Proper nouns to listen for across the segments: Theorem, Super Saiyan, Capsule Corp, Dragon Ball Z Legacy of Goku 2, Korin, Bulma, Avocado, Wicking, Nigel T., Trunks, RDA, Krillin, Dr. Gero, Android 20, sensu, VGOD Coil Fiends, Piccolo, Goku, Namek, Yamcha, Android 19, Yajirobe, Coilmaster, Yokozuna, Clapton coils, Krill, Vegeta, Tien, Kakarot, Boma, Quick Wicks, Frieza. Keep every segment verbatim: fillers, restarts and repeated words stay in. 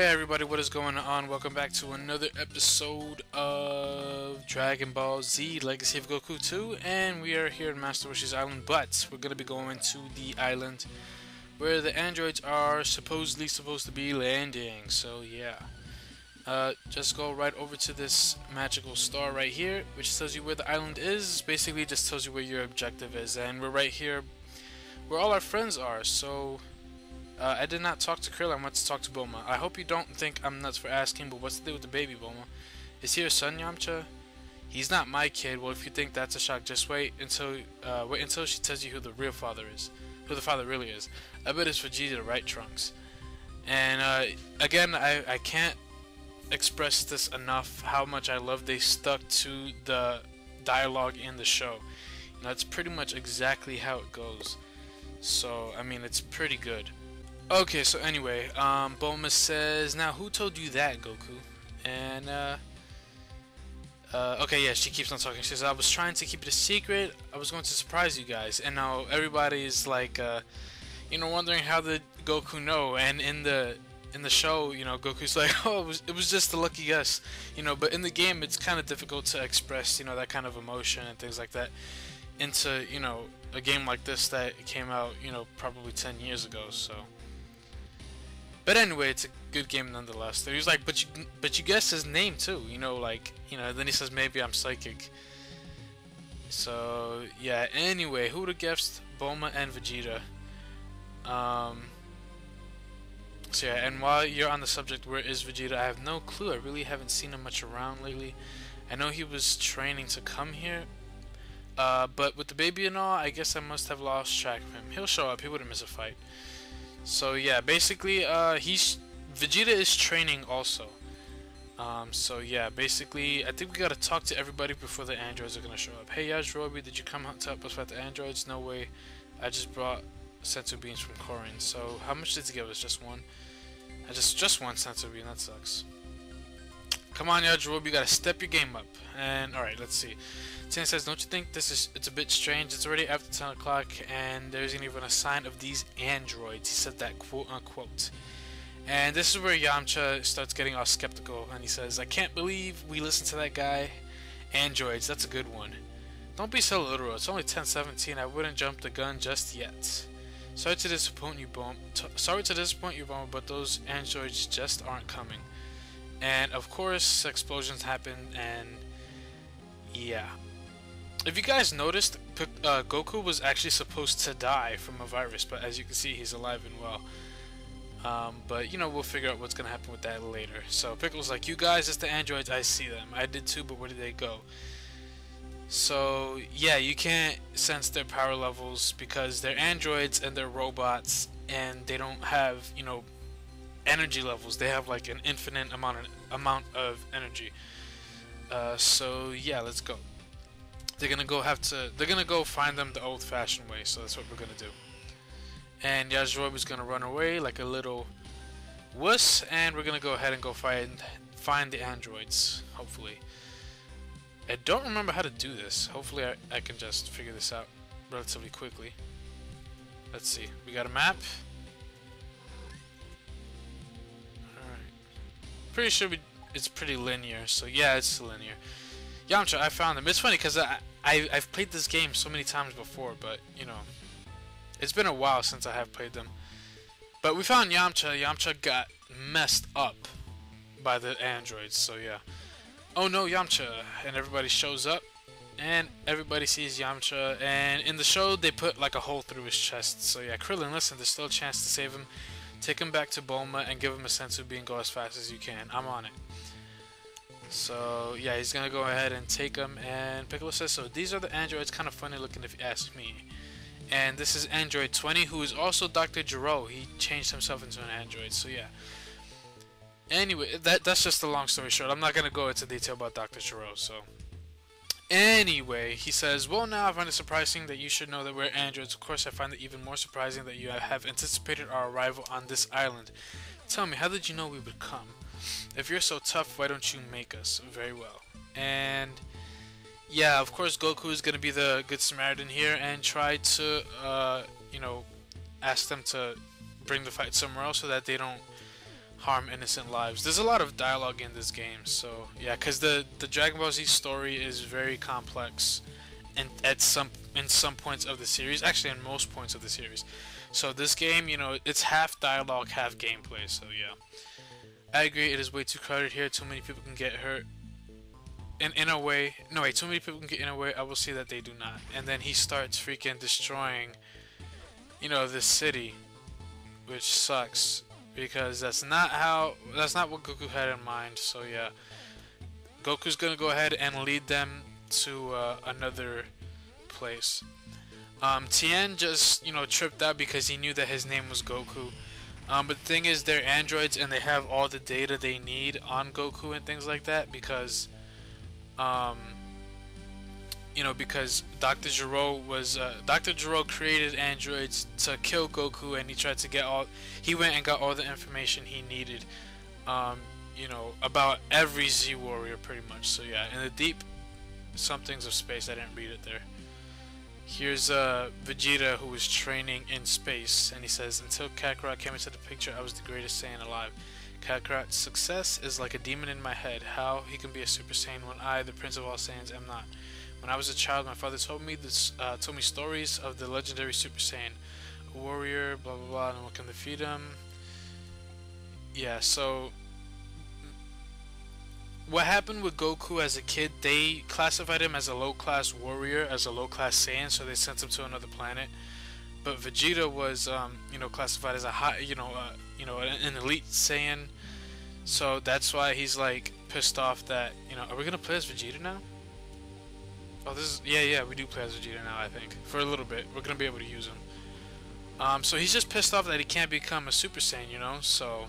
Hey everybody, what is going on? Welcome back to another episode of Dragon Ball Z Legacy of Goku two, and we are here in Master Roshi's Island, but we're going to be going to the island where the androids are supposedly supposed to be landing, so yeah. Uh, just go right over to this magical star right here, which tells you where the island is. Basically just tells you where your objective is, and we're right here where all our friends are, so... Uh, I did not talk to Krill, I went to talk to Boma. I hope you don't think I'm nuts for asking, but what's the deal with the baby, Boma? Is he your son, Yamcha? He's not my kid. Well, if you think that's a shock, just wait until uh, wait until she tells you who the real father is. Who the father really is. I bet it's Vegeta, right, Trunks? And, uh, again, I, I can't express this enough how much I love they stuck to the dialogue in the show. You know, it's pretty much exactly how it goes. So, I mean, it's pretty good. Okay, so anyway, um, Boma says, now who told you that, Goku? And, uh, uh, okay, yeah, she keeps on talking. She says, I was trying to keep it a secret. I was going to surprise you guys. And now everybody is like, uh, you know, wondering how did Goku know? And in the, in the show, you know, Goku's like, oh, it was, it was just a lucky guess. You know, but in the game, it's kind of difficult to express, you know, that kind of emotion and things like that into, you know, a game like this that came out, you know, probably ten years ago, so... But anyway, it's a good game nonetheless. He was like, but you, but you guessed his name too, you know, like, you know. Then he says, maybe I'm psychic. So yeah. Anyway, who would have guessed Boma and Vegeta? Um. So yeah, and while you're on the subject, where is Vegeta? I have no clue. I really haven't seen him much around lately. I know he was training to come here, uh, but with the baby and all, I guess I must have lost track of him. He'll show up. He wouldn't miss a fight. So yeah, basically, uh, he's Vegeta is training also. Um, so yeah, basically, I think we gotta talk to everybody before the androids are gonna show up. Hey Yajirobe, did you come out to help us fight the androids? No way, I just brought sensu beans from Korin. So how much did you give us? Just one? I just just one sensu bean. That sucks. Come on, Yajirobe, you gotta step your game up. And all right, let's see. Tien says, don't you think this is, it's a bit strange? It's already after ten o'clock and there isn't even a sign of these androids. He said that quote unquote. And this is where Yamcha starts getting all skeptical and he says, I can't believe we listened to that guy. Androids, that's a good one. Don't be so literal. It's only ten seventeen. I wouldn't jump the gun just yet. Sorry to disappoint you, Boma. Sorry to disappoint you, Boma, but those androids just aren't coming. And of course, explosions happen and yeah. If you guys noticed, uh, Goku was actually supposed to die from a virus, but as you can see, he's alive and well. Um, but, you know, we'll figure out what's going to happen with that later. So, Piccolo's like, you guys, it's the androids, I see them. I did too, but where did they go? So, yeah, you can't sense their power levels because they're androids and they're robots, and they don't have, you know, energy levels. They have, like, an infinite amount of, amount of energy. Uh, so, yeah, let's go. They're gonna go have to. They're gonna go find them the old-fashioned way. So that's what we're gonna do. And Yajirobe is gonna run away like a little wuss, and we're gonna go ahead and go find find the androids. Hopefully, I don't remember how to do this. Hopefully, I, I can just figure this out relatively quickly. Let's see. We got a map. All right. Pretty sure we. It's pretty linear. So yeah, it's linear. Yamcha, I found them. It's funny because I, I, I've played this game so many times before, but, you know, it's been a while since I have played them. But we found Yamcha. Yamcha got messed up by the androids, so yeah. Oh no, Yamcha! And everybody shows up, and everybody sees Yamcha, and in the show, they put, like, a hole through his chest. So yeah, Krillin, listen, there's still a chance to save him. Take him back to Bulma and give him a sensu bean. Go as fast as you can. I'm on it. So, yeah, he's gonna go ahead and take them, and Piccolo says, so these are the androids, kind of funny looking if you ask me. And this is Android twenty, who is also Doctor Gero. He changed himself into an android, so yeah. Anyway, that that's just a long story short. I'm not gonna go into detail about Doctor Gero, so. Anyway, he says, well, now I find it surprising that you should know that we're androids. Of course, I find it even more surprising that you have anticipated our arrival on this island. Tell me, how did you know we would come? If you're so tough, why don't you make us? Very well. And yeah, of course Goku is gonna be the good Samaritan here and try to uh, you know, ask them to bring the fight somewhere else so that they don't harm innocent lives. There's a lot of dialogue in this game, so yeah, because the the Dragon Ball Z story is very complex, and at some in some points of the series, actually in most points of the series. So this game, you know, it's half dialogue, half gameplay. So yeah, I agree. It is way too crowded here. Too many people can get hurt. And in a way, no wait, too many people can get in a way. I will see that they do not. And then he starts freaking destroying, you know, this city, which sucks. Because that's not how, that's not what Goku had in mind. So yeah, Goku's gonna go ahead and lead them to uh, another place. Um, Tien just, you know, tripped out because he knew that his name was Goku. Um, but the thing is, they're androids and they have all the data they need on Goku and things like that. Because, um, you know, because Doctor Gero was uh, Doctor Gero created androids to kill Goku, and he tried to get all. He went and got all the information he needed, um, you know, about every Z warrior pretty much. So yeah, in the deep somethings of space, I didn't read it there. Here's uh, Vegeta, who was training in space, and he says, "Until Kakarot came into the picture, I was the greatest Saiyan alive. Kakarot's success is like a demon in my head. How he can be a Super Saiyan when I, the Prince of all Saiyans, am not." When I was a child, my father told me this, uh, told me stories of the legendary Super Saiyan, a warrior, blah blah blah, and what can defeat him. Yeah, so what happened with Goku as a kid? They classified him as a low-class warrior, as a low-class Saiyan, so they sent him to another planet. But Vegeta was, um, you know, classified as a high, you know, uh, you know, an elite Saiyan. So that's why he's like pissed off that, you know, are we gonna play as Vegeta now? Oh, this is, yeah, yeah, we do play as Vegeta now, I think. For a little bit, we're going to be able to use him. Um, so he's just pissed off that he can't become a Super Saiyan, you know, so...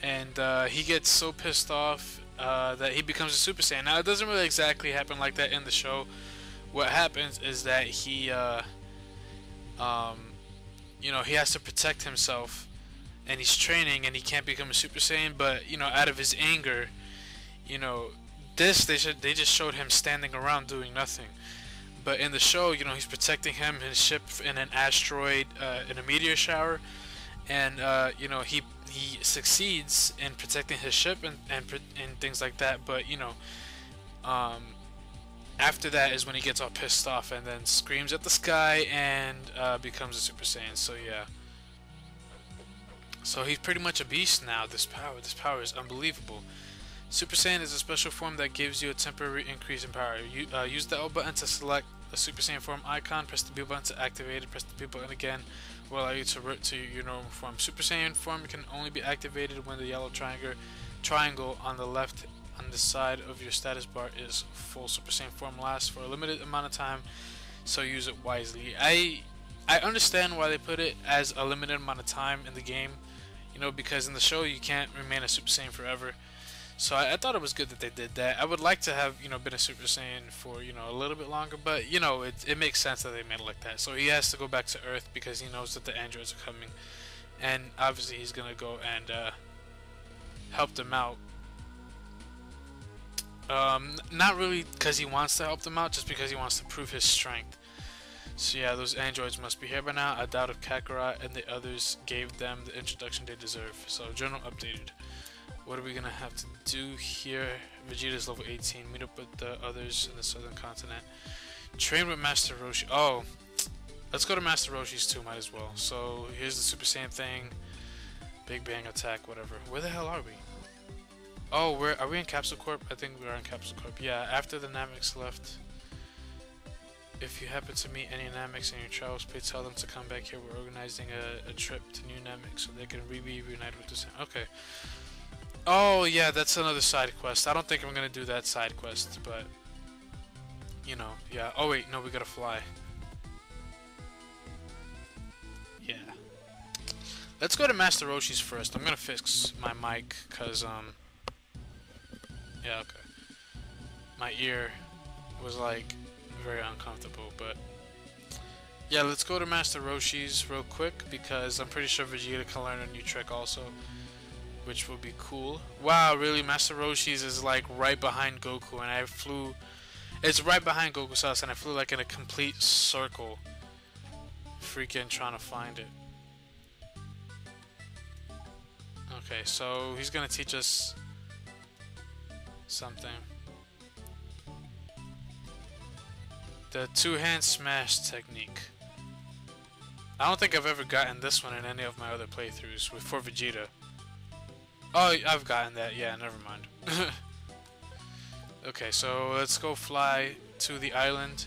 And uh, he gets so pissed off uh, that he becomes a Super Saiyan. Now, it doesn't really exactly happen like that in the show. What happens is that he, uh, um, you know, he has to protect himself. And he's training, and he can't become a Super Saiyan, but, you know, out of his anger, you know... This they should they just showed him standing around doing nothing, but in the show, you know, he's protecting him his ship in an asteroid, uh, in a meteor shower, and uh, you know, he he succeeds in protecting his ship and and and things like that. But you know, um, after that is when he gets all pissed off and then screams at the sky and uh, becomes a Super Saiyan. So yeah, so he's pretty much a beast now. This power, this power is unbelievable. Super Saiyan is a special form that gives you a temporary increase in power. You, uh, use the L button to select a Super Saiyan form icon, press the B button to activate it, press the B button again will allow you to revert to your normal form. Super Saiyan form can only be activated when the yellow triangle, triangle on the left on the side of your status bar is full. Super Saiyan form lasts for a limited amount of time, so use it wisely. I, I understand why they put it as a limited amount of time in the game, you know, because in the show you can't remain a Super Saiyan forever. So I, I thought it was good that they did that. I would like to have, you know, been a Super Saiyan for, you know, a little bit longer, but you know, it it makes sense that they made it like that. So he has to go back to Earth because he knows that the androids are coming, and obviously he's gonna go and uh, help them out. Um, not really because he wants to help them out, just because he wants to prove his strength. So yeah, those androids must be here by now. I doubt if Kakarot and the others gave them the introduction they deserve. So journal updated. What are we gonna have to do here? Vegeta's level eighteen. Meet up with the others in the southern continent. Train with Master Roshi. Oh, let's go to Master Roshi's too. Might as well. So here's the Super Saiyan thing. Big Bang attack. Whatever. Where the hell are we? Oh, where are we in Capsule Corp? I think we are in Capsule Corp. Yeah. After the Namek's left. If you happen to meet any Namek's in your travels, please tell them to come back here. We're organizing a, a trip to New Namek so they can re be reunited with the Saiyan. Okay. Oh yeah, that's another side quest. I don't think I'm gonna do that side quest, but you know, yeah. Oh wait, no, we gotta fly. Yeah. Let's go to Master Roshi's first. I'm gonna fix my mic, cause um, yeah, okay. My ear was like very uncomfortable, but yeah, let's go to Master Roshi's real quick because I'm pretty sure Vegeta can learn a new trick also, which will be cool. Wow, really, Master Roshi's is like right behind Goku, and I flew, it's right behind Goku's house, and I flew like in a complete circle, freaking trying to find it. Okay, so he's gonna teach us something. The two-hand smash technique. I don't think I've ever gotten this one in any of my other playthroughs with for Vegeta. Oh, I've gotten that. Yeah, never mind. Okay, so let's go fly to the island.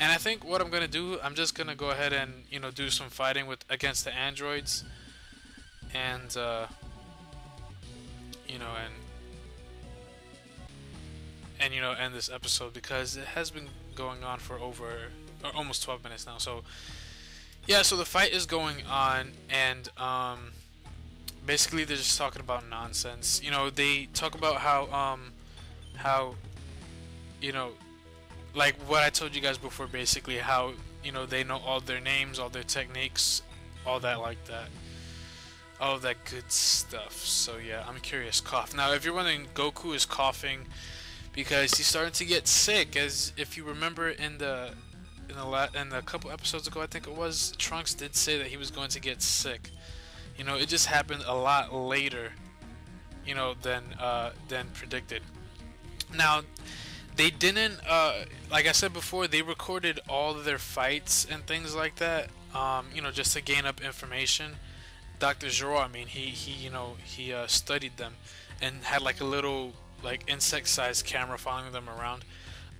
And I think what I'm gonna do, I'm just gonna go ahead and, you know, do some fighting with against the androids, and uh, you know, and and you know, end this episode because it has been going on for over or almost twelve minutes now. So yeah, so the fight is going on, and um, basically they're just talking about nonsense. You know, they talk about how um, how you know. Like what I told you guys before, basically how, you know, they know all their names, all their techniques, all that like that. All that good stuff. So yeah, I'm curious. Cough. Now, if you're wondering, Goku is coughing because he's starting to get sick. As if you remember in the in the la in a couple episodes ago, I think it was, Trunks did say that he was going to get sick. You know, it just happened a lot later, you know, than uh, than predicted. Now, they didn't, uh, like I said before, they recorded all of their fights and things like that, um, you know, just to gain up information. Doctor Gero, I mean, he, he you know, he uh, studied them and had like a little, like, insect-sized camera following them around.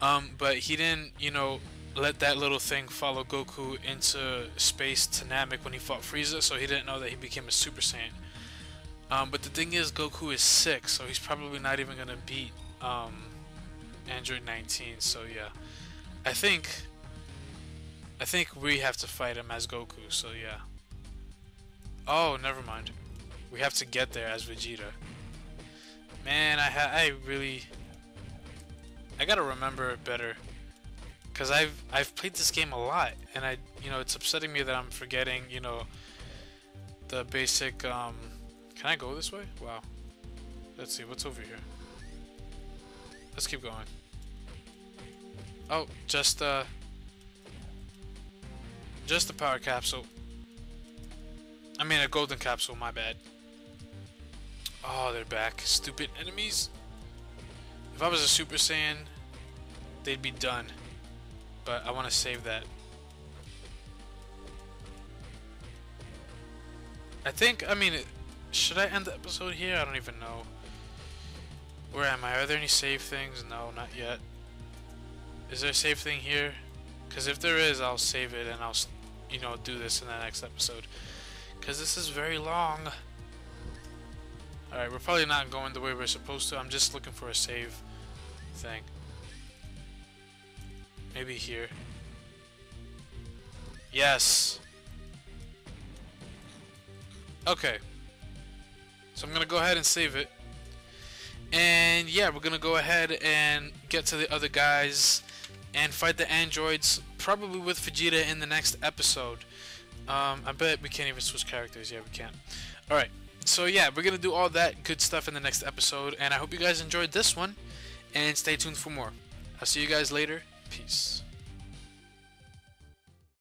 Um, but he didn't, you know, let that little thing follow Goku into space to Namek when he fought Frieza, so he didn't know that he became a Super Saiyan. Um, but the thing is, Goku is sick, so he's probably not even going to beat... Um, Android nineteen, so yeah, I think I think we have to fight him as Goku, so yeah. Oh, never mind, we have to get there as Vegeta. Man, I ha I really I gotta remember it better, cause I've I've played this game a lot, and I you know it's upsetting me that I'm forgetting, you know, the basic. Um, can I go this way? Wow. Let's see what's over here. Let's keep going. Oh, just uh just the power capsule. I mean a golden capsule, my bad. Oh, they're back. Stupid enemies. If I was a Super Saiyan, they'd be done. But I want to save that. I think, I mean, should I end the episode here? I don't even know. Where am I? Are there any save things? No, not yet. Is there a save thing here? Because if there is, I'll save it and I'll, you know, do this in the next episode. Because this is very long. Alright, we're probably not going the way we're supposed to. I'm just looking for a save thing. Maybe here. Yes! Okay. So I'm going to go ahead and save it. And yeah, we're gonna go ahead and get to the other guys and fight the androids, probably with Vegeta in the next episode. Um, I bet we can't even switch characters. Yeah, we can't. Alright, so yeah, we're gonna do all that good stuff in the next episode, and I hope you guys enjoyed this one, and stay tuned for more. I'll see you guys later. Peace.